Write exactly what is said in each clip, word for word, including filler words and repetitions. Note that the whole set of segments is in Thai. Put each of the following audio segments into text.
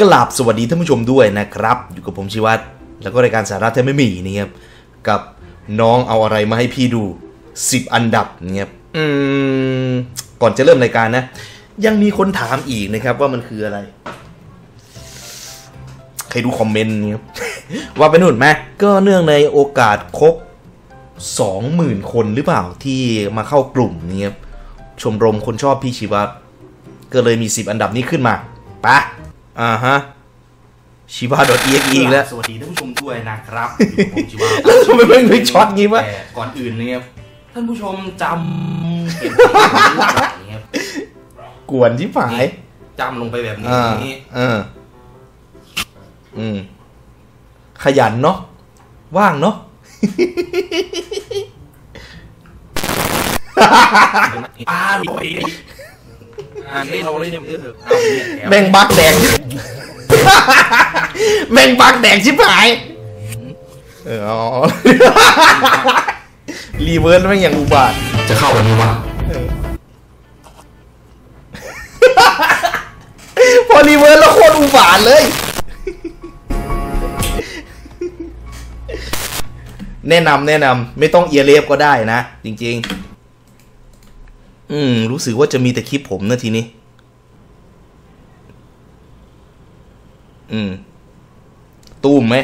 กราบสวัสดีท่านผู้ชมด้วยนะครับอยู่กับผมชิวัตรแล้วก็รายการสาระแท้ไม่มีนี่ครับกับน้องเอาอะไรมาให้พี่ดูสิบอันดับนี่ครับอืมก่อนจะเริ่มรายการนะยังมีคนถามอีกนะครับว่ามันคืออะไรใครดูคอมเมนต์นี่ครับ ว่าเป็นหุ่นไหมก็เนื่องในโอกาสครบ สองหมื่น คนหรือเปล่าที่มาเข้ากลุ่มนี่ครับชมรมคนชอบพี่ชิวัตรก็เลยมีสิบอันดับนี้ขึ้นมาปะอ่าฮะชิวาดอทเอ็กซ์อีกแล้วสวัสดีท่านผู้ชมด้วยนะครับอยู่ผมชิวาแล้วทำไมไม่ไม่ช็อตงี้วะก่อนอื่นเนี่ยท่านผู้ชมจำเห็นอย่างเงี้ยกวนที่ฝ่ายจำลงไปแบบนี้เอออืมขยันเนาะว่างเนาะอ้าวโอยอันนี้เราเล่นเยอะแมงบักแดงแมงบักแดงชิบหายเออรีเวิร์สแม่งอย่างอุบาทจะเข้าวันนี้วะพอรีเวิร์สแล้วโคตรอุบาทเลยแนะนำแนะนำไม่ต้องเอียเล็บก็ได้นะจริงๆอืมรู้สึกว่าจะมีแต่คลิปผมนะทีนี้อืมตูมไหม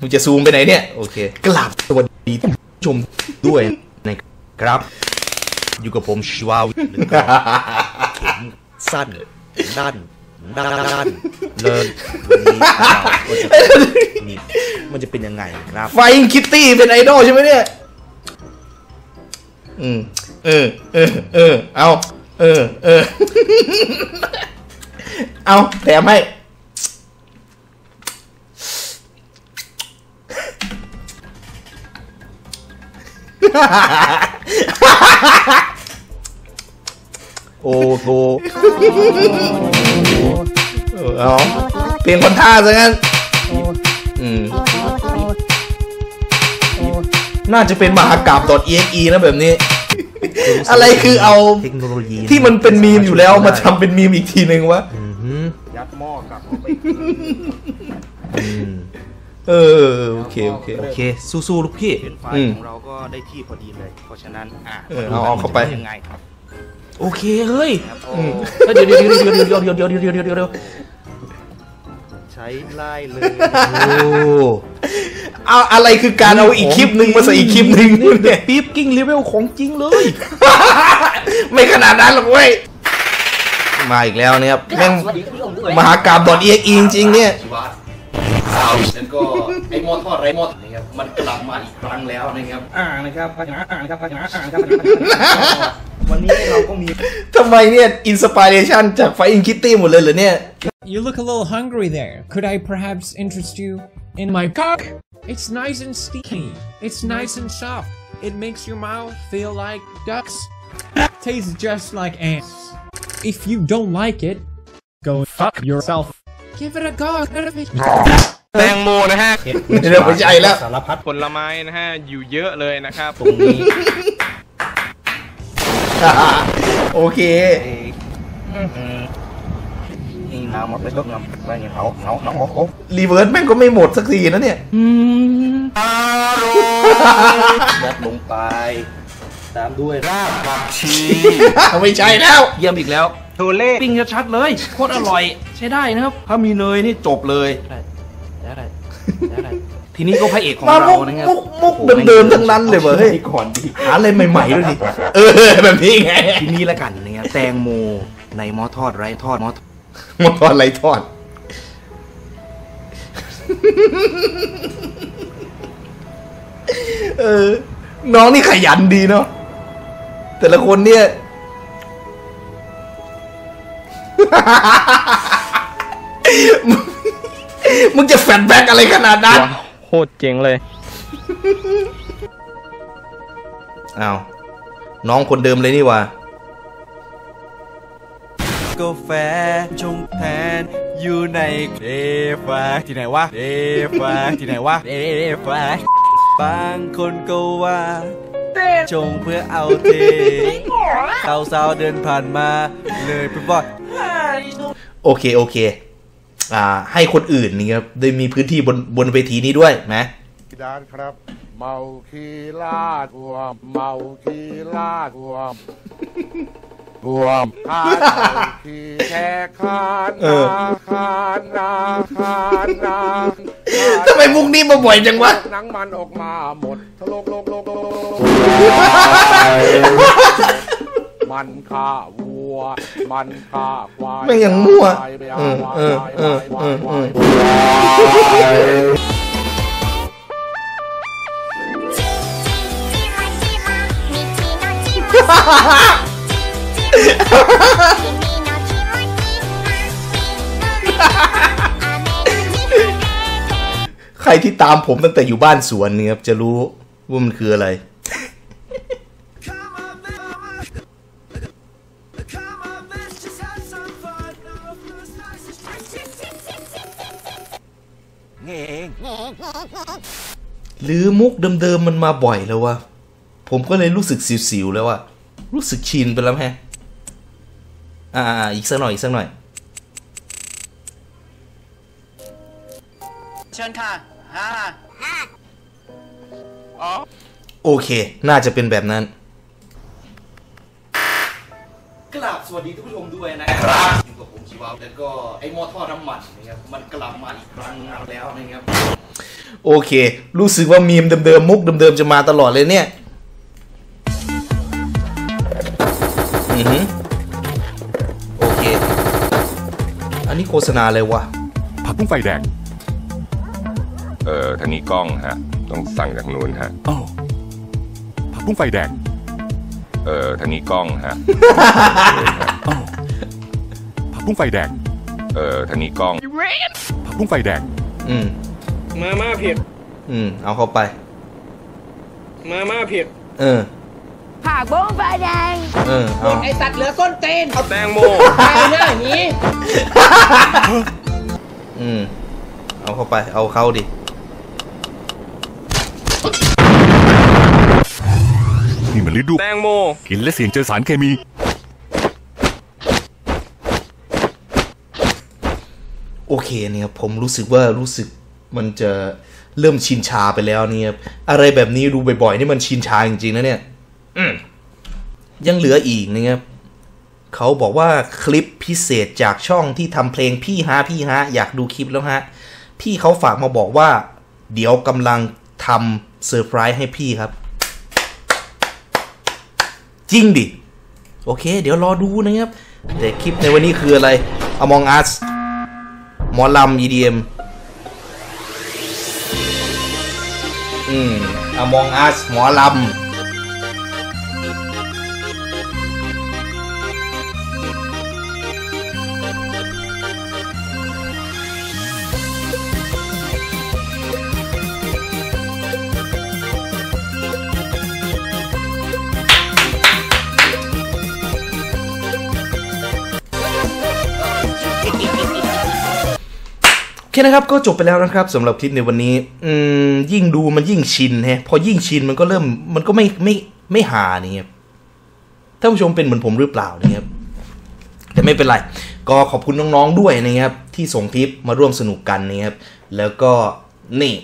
มึงจะซูมไปไหนเนี่ยโอเคกราบสวัสดีท่านผู้ชมด้วยนะครับอยู่กับผมชิวาหรือเข็มสั้นด้านด้านเลยมันจะเป็นยังไงครับไฟคิตตี้เป็นไอดอลใช่ไหมเนี่ยอืมเออเออเออเอาเออเออเอาแถมให้โอ้โหเอาเปลี่ยนคนท่าซะงั้นอืมน่าจะเป็นมหากาพย์ .exe นะแบบนี้อะไรคือเอาที่มันเป็นมีมอยู่แล้วมาทำเป็นมีมอีกทีนึงวะยัดหม้อกลับเข้าไปเออโอเคโอเคโอเคสู้ๆลูกพี่เป็นไฟของเราก็ได้ที่พอดีเลยเพราะฉะนั้นอ่ะเอาเอาเข้าไปยังไงครับโอเคเฮ้ยเดี๋ยวเดี๋ยวเดี๋ยวเดี๋ยวเดี๋ยวเดี๋ยวเดี๋ยวเดี๋ยวเดี๋ยวใช้ไล่เลยเอาอะไรคือการเอาอีกคลิปหนึ่งมาใส่อีกคลิปหนึ่งเนี่ยปี๊บกิ้งเลเวลของจริงเลยไม่ขนาดนั้นหรอกเว้ยมาอีกแล้วเนี่ยแม่งมหากาพย์ดอทเอ็กซ์อีจริงเนี่ยแล้วก็ไอ้มอทอดไรมอทนะครับมันกลับมาอีกครั้งแล้วนะครับอ่านะครับพัฒนาอ่านะครับพัฒนาอ่านะครับวันนี้เราก็มีทำไมเนี่ยอินสปิเรชันจากไฟอินคิตตี้หมดเลยเหรอเนี่ย You look a little hungry there. Could I perhaps interest you in my cock?It's nice and sticky. It's nice and soft. It makes your mouth feel like ducks. Tastes just like ants. If you don't like it, go fuck yourself. Give it a go. แตงโมนะฮะเดี๋ยวผมจะไอแล้วสารพัดผลไม้นะฮะอยู่เยอะเลยนะครับตรงนี้โอเคหมดไปก็งอมไปเงี้ยเขาเขาเขาเขารีเวิร์สแม่งก็ไม่หมดสักทีนะเนี่ยอืมอร่อยยัดลงไปตามด้วยรากผักชีไม่ใช่แล้วเยี่ยมอีกแล้วโทเล่ปิ้งชัดๆเลยโคตรอร่อยใช้ได้นะครับถ้ามีเนยนี่จบเลยได้ได้ได้ทีนี้ก็พระเอกของเรานะครับมุกมุกเดิมๆทั้งนั้นเลยเว้ยก่อนดีหาอะไรใหม่ๆด้วยดิเออแบบนี้ไงทีนี้ละกันเนี่ยแตงโมในหม้อทอดไร้ทอดหม้อหม้อทอดไรทอดเออน้องนี่ขยันดีเนาะแต่ละคนเนี่ยมึงจะแฟลชแบ็กอะไรขนาดนั้นโคตรเจ๋งเลยอ้าวน้องคนเดิมเลยนี่ว่ะกาแฟชงแทนอยู่ในเอฟาที่ไหนวะเอฟาที่ไหนวะเอฟาบางคนก็ว่าชงเพื่อเอาเทสาวๆเดินผ่านมาเลยเพื่อบอก โอเคโอเคอ่าให้คนอื่นนี่ครับได้มีพื้นที่บนบนเวทีนี้ด้วยนะด้านครับเมาคีลาดรวมเมาคีลาดรวมรวมข้าทีแค่ข้านาข้านาข้านาทำไมมุกนี้มาบ่อยจังวะนังมันออกมาหมดทะลกโลกโลกโลกมันฆ่าวัวมันฆ่าควายไม่อย่างมั่วเออเออเออเออใครที่ตามผมตั้งแต่อยู่บ้านสวนเนี่ยครับจะรู้ว่ามันคืออะไรหรือมุกเดิมๆมันมาบ่อยแล้ววะผมก็เลยรู้สึกสิวๆแล้วอะรู้สึกชินไปแล้วแฮะอ่าอีกสักหน่อยอีกสักหน่อยเชิญค่ะฮ่าอ๋อโอเคน่าจะเป็นแบบนั้นกราบสวัสดีทุกผู้ชมด้วยนะครับอยู่กับผมชีวาแล้วก็ไอ้มอท่อน้ำมันนะครับมันกลับมาอีกครั้งแล้วนะครับโอเครู้สึกว่ามีมเดิมๆมุกเดิมๆจะมาตลอดเลยเนี่ยอือโอเคอันนี้โฆษณาเลยวะผักบุ้งไฟแดงเออทางนี้กล้องฮะต้องสั่งจากนู้นฮะอ้าวผักบุ้งไฟแดงเออทางนี้กล้องฮะอ้าวผักบุ้งไฟแดงเออทางนี้กล้องผักบุ้งไฟแดงอืมมาม่าเผ็ดอืมเอาเข้าไปมาม่าเผ็ดเออผักบุ้งไฟแดงเออเอาไอสัตว์เหลือส้นเตนเอาแตงโมไอ้หน้าหีอืมเอาเข้าไปเอาเข้าดินี่มันฤดูแตงโมกินและเสี่ยงเจอสารเคมีโอเคเนี่ยครับผมรู้สึกว่ารู้สึกมันจะเริ่มชินชาไปแล้วเนี่ยอะไรแบบนี้ดูบ่อยๆนี่มันชินชาจริงๆนะเนี่ยยังเหลืออีกนะครับเขาบอกว่าคลิปพิเศษจากช่องที่ทำเพลงพี่ฮะพี่ฮะอยากดูคลิปแล้วฮะพี่เขาฝากมาบอกว่าเดี๋ยวกำลังทำเซอร์ไพรส์ให้พี่ครับจริงดิโอเคเดี๋ยวรอดูนะครับแต่คลิปในวันนี้คืออะไร Among Us หมอลำ อี ดี เอ็ม อืม Among Us หมอลำโอเคนะครับก็จบไปแล้วนะครับสำหรับคลิปในวันนี้อืมยิ่งดูมันยิ่งชินฮะพอยิ่งชินมันก็เริ่มมันก็ไม่ไม่ไม่หานี่ครับท่านผู้ชมเป็นเหมือนผมหรือเปล่านี่ครับแต่ไม่เป็นไรก็ขอบคุณน้องๆด้วยนะครับที่ส่งคลิปมาร่วมสนุกกันนะครับแล้วก็นี่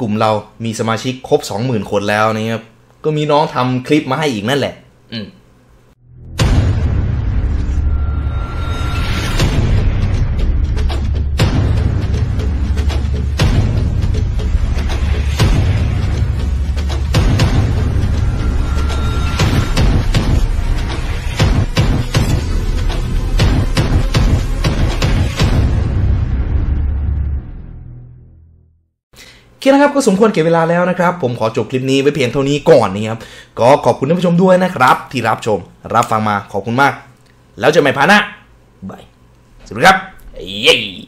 กลุ่มเรามีสมาชิกครบ สองหมื่น คนแล้วนะครับก็มีน้องทำคลิปมาให้อีกนั่นแหละอืมโอเคนะครับก็สมควรเก็บเวลาแล้วนะครับผมขอจบคลิปนี้ไว้เพียงเท่านี้ก่อนนะครับก็ขอบคุณท่านผู้ชมด้วยนะครับที่รับชมรับฟังมาขอบคุณมากแล้วเจอกันใหม่พาร์ทหน้าบายสวัสดีครับ